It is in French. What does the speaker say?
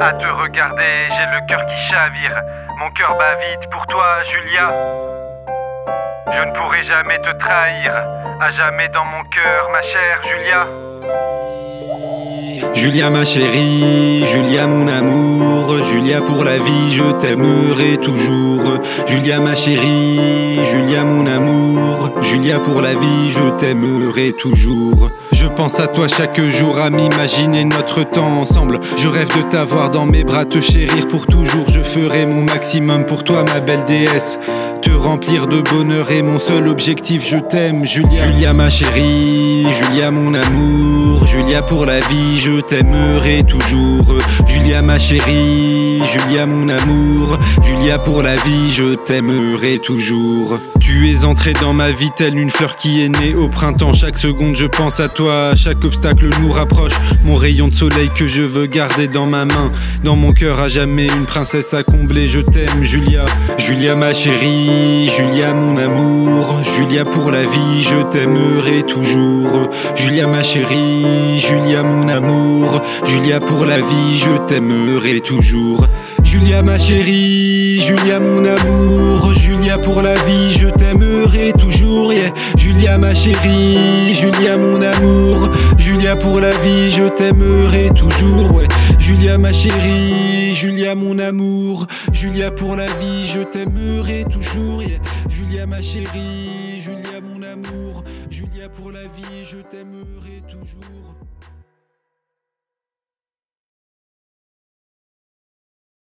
À te regarder, j'ai le cœur qui chavire. Mon cœur bat vite pour toi, Julia. Je ne pourrai jamais te trahir. À jamais dans mon cœur, ma chère Julia. Julia ma chérie, Julia mon amour, Julia pour la vie, je t'aimerai toujours. Julia ma chérie, Julia mon amour, Julia pour la vie, je t'aimerai toujours. Je pense à toi chaque jour, à m'imaginer notre temps ensemble. Je rêve de t'avoir dans mes bras, te chérir pour toujours. Je ferai mon maximum pour toi, ma belle déesse. Te remplir de bonheur est mon seul objectif, je t'aime, Julia. Julia ma chérie, Julia mon amour, Julia pour la vie, je t'aimerai toujours. Julia ma chérie, Julia mon amour, Julia pour la vie, je t'aimerai toujours. Tu es entrée dans ma vie telle une fleur qui est née au printemps. Chaque seconde je pense à toi, chaque obstacle nous rapproche. Mon rayon de soleil que je veux garder dans ma main, dans mon cœur à jamais une princesse à combler. Je t'aime, Julia. Julia ma chérie, Julia mon amour, Julia pour la vie, je t'aimerai toujours. Julia ma chérie, Julia mon amour, Julia pour la vie, je t'aimerai toujours. Julia ma chérie, Julia mon amour, Julia pour la vie, je t'aimerai toujours, yeah. Julia ma chérie, Julia mon amour, Julia pour la vie, je t'aimerai toujours, ouais. Julia ma chérie, Julia mon amour, Julia pour la vie, je t'aimerai toujours, yeah. Julia ma chérie.